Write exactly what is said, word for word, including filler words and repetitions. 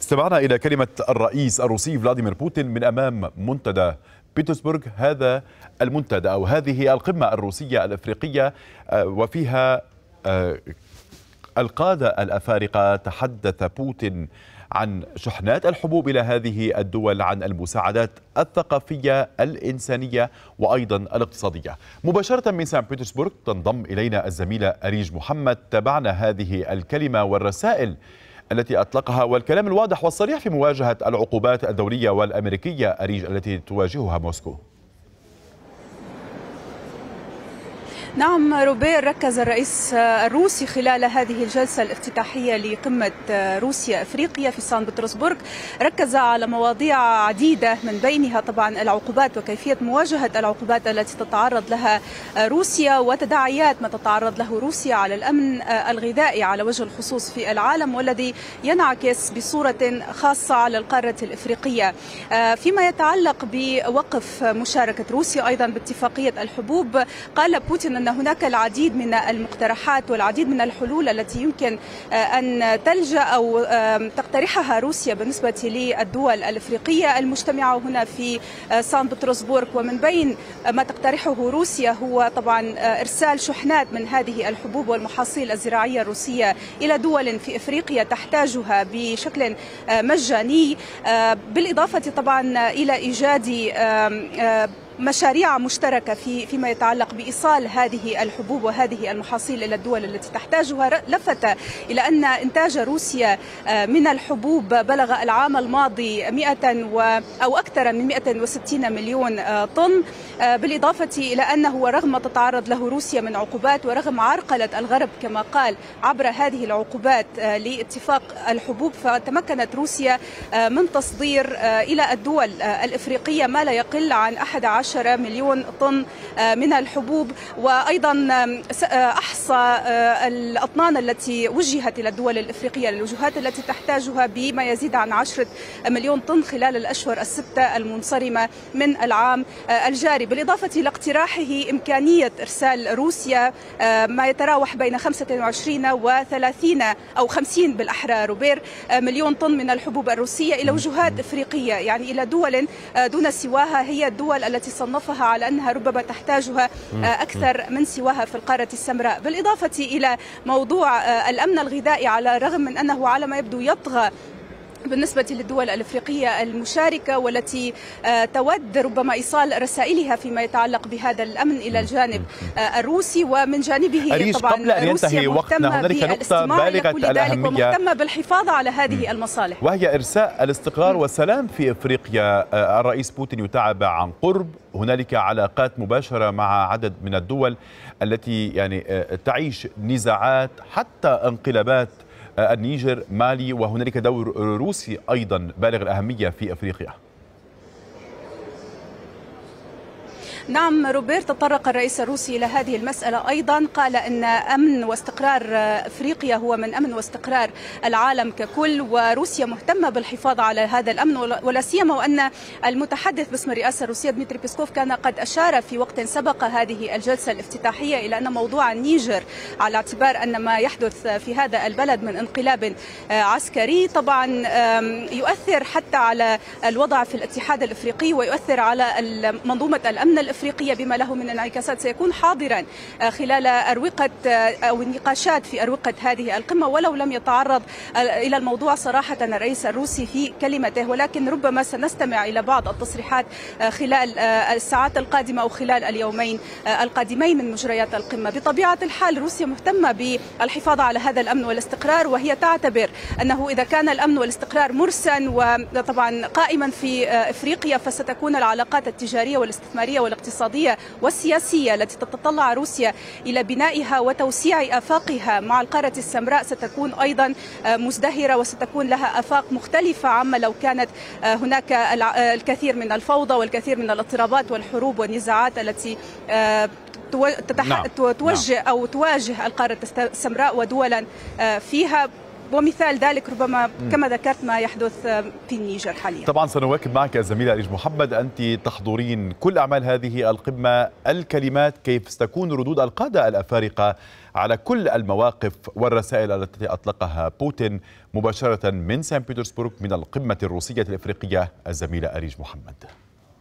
استمعنا إلى كلمة الرئيس الروسي فلاديمير بوتين من أمام منتدى بيتسبرغ. هذا المنتدى أو هذه القمة الروسية الأفريقية وفيها القادة الأفارقة، تحدث بوتين عن شحنات الحبوب إلى هذه الدول، عن المساعدات الثقافية الإنسانية وأيضا الاقتصادية. مباشرة من سان بطرسبورغ تنضم إلينا الزميلة أريج محمد. تابعنا هذه الكلمة والرسائل التي أطلقها والكلام الواضح والصريح في مواجهة العقوبات الدولية والأمريكية أريج التي تواجهها موسكو. نعم روبير، ركز الرئيس الروسي خلال هذه الجلسة الافتتاحية لقمة روسيا أفريقيا في سان بطرسبورغ، ركز على مواضيع عديدة من بينها طبعا العقوبات وكيفية مواجهة العقوبات التي تتعرض لها روسيا وتداعيات ما تتعرض له روسيا على الأمن الغذائي على وجه الخصوص في العالم، والذي ينعكس بصورة خاصة على القارة الأفريقية. فيما يتعلق بوقف مشاركة روسيا أيضا باتفاقية الحبوب، قال بوتين أن هناك العديد من المقترحات والعديد من الحلول التي يمكن أن تلجأ أو تقترحها روسيا بالنسبة للدول الأفريقية المجتمعة هنا في سان بطرسبورغ، ومن بين ما تقترحه روسيا هو طبعا إرسال شحنات من هذه الحبوب والمحاصيل الزراعية الروسية إلى دول في إفريقيا تحتاجها بشكل مجاني، بالإضافة طبعا إلى إيجاد مشاريع مشتركة في فيما يتعلق بإيصال هذه الحبوب وهذه المحاصيل إلى الدول التي تحتاجها. لفت إلى أن إنتاج روسيا من الحبوب بلغ العام الماضي مئة و... أو أكثر من مئة وستين مليون طن، بالإضافة إلى أنه ورغم تتعرض له روسيا من عقوبات ورغم عرقلة الغرب كما قال عبر هذه العقوبات لاتفاق الحبوب، فتمكنت روسيا من تصدير إلى الدول الإفريقية ما لا يقل عن أحد عشر مليون طن من الحبوب. وأيضا أحصى الأطنان التي وجهت إلى الدول الإفريقية للوجهات التي تحتاجها بما يزيد عن عشرة مليون طن خلال الأشهر الستة المنصرمة من العام الجاري، بالإضافة إلى اقتراحه إمكانية إرسال روسيا ما يتراوح بين خمسة وعشرين و ثلاثين أو خمسين بالأحرى روبير مليون طن من الحبوب الروسية إلى وجهات إفريقية، يعني إلى دول دون سواها هي الدول التي صنفها على أنها ربما تحتاجها أكثر من سواها في القارة السمراء. بالإضافة إلى موضوع الأمن الغذائي، على الرغم من أنه على ما يبدو يطغى بالنسبة للدول الأفريقية المشاركة والتي تود ربما إيصال رسائلها فيما يتعلق بهذا الأمن إلى الجانب الروسي، ومن جانبه طبعا روسيا مهتمة بالاستماع إلى كل ذلك ومهتمة بالحفاظ على هذه المصالح، وهي إرساء الاستقرار والسلام في إفريقيا. الرئيس بوتين يتابع عن قرب، هنالك علاقات مباشرة مع عدد من الدول التي يعني تعيش نزاعات حتى انقلابات، النيجر، مالي، وهنالك دور روسي أيضا بالغ الأهمية في أفريقيا. نعم روبير، تطرق الرئيس الروسي إلى هذه المسألة أيضا، قال أن أمن واستقرار أفريقيا هو من أمن واستقرار العالم ككل، وروسيا مهتمة بالحفاظ على هذا الأمن، ولا سيما وأن المتحدث باسم الرئاسة الروسية دميتري بيسكوف كان قد أشار في وقت سبق هذه الجلسة الافتتاحية إلى أن موضوع النيجر على اعتبار أن ما يحدث في هذا البلد من انقلاب عسكري طبعا يؤثر حتى على الوضع في الاتحاد الأفريقي ويؤثر على منظومة الأمن الأفريقي الأفريقية بما له من انعكاسات، سيكون حاضرا خلال أروقة أو النقاشات في أروقة هذه القمة، ولو لم يتعرض إلى الموضوع صراحة الرئيس الروسي في كلمته، ولكن ربما سنستمع إلى بعض التصريحات خلال الساعات القادمة أو خلال اليومين القادمين من مجريات القمة. بطبيعة الحال روسيا مهتمة بالحفاظ على هذا الأمن والاستقرار، وهي تعتبر أنه إذا كان الأمن والاستقرار مرسا وطبعا قائما في إفريقيا، فستكون العلاقات التجارية والاستثمارية والاقتصادية الاقتصادية والسياسية التي تتطلع روسيا إلى بنائها وتوسيع آفاقها مع القارة السمراء ستكون أيضا مزدهرة، وستكون لها آفاق مختلفة عما لو كانت هناك الكثير من الفوضى والكثير من الاضطرابات والحروب والنزاعات التي تتح... توجه أو تواجه القارة السمراء ودولا فيها. ومثال ذلك ربما كما ذكرت ما يحدث في النيجر حاليا. طبعا سنواكب معك الزميلة أريج محمد، أنت تحضرين كل أعمال هذه القمة، الكلمات كيف ستكون ردود القادة الأفارقة على كل المواقف والرسائل التي أطلقها بوتين؟ مباشرة من سان بطرسبورغ من القمة الروسية الإفريقية الزميلة أريج محمد.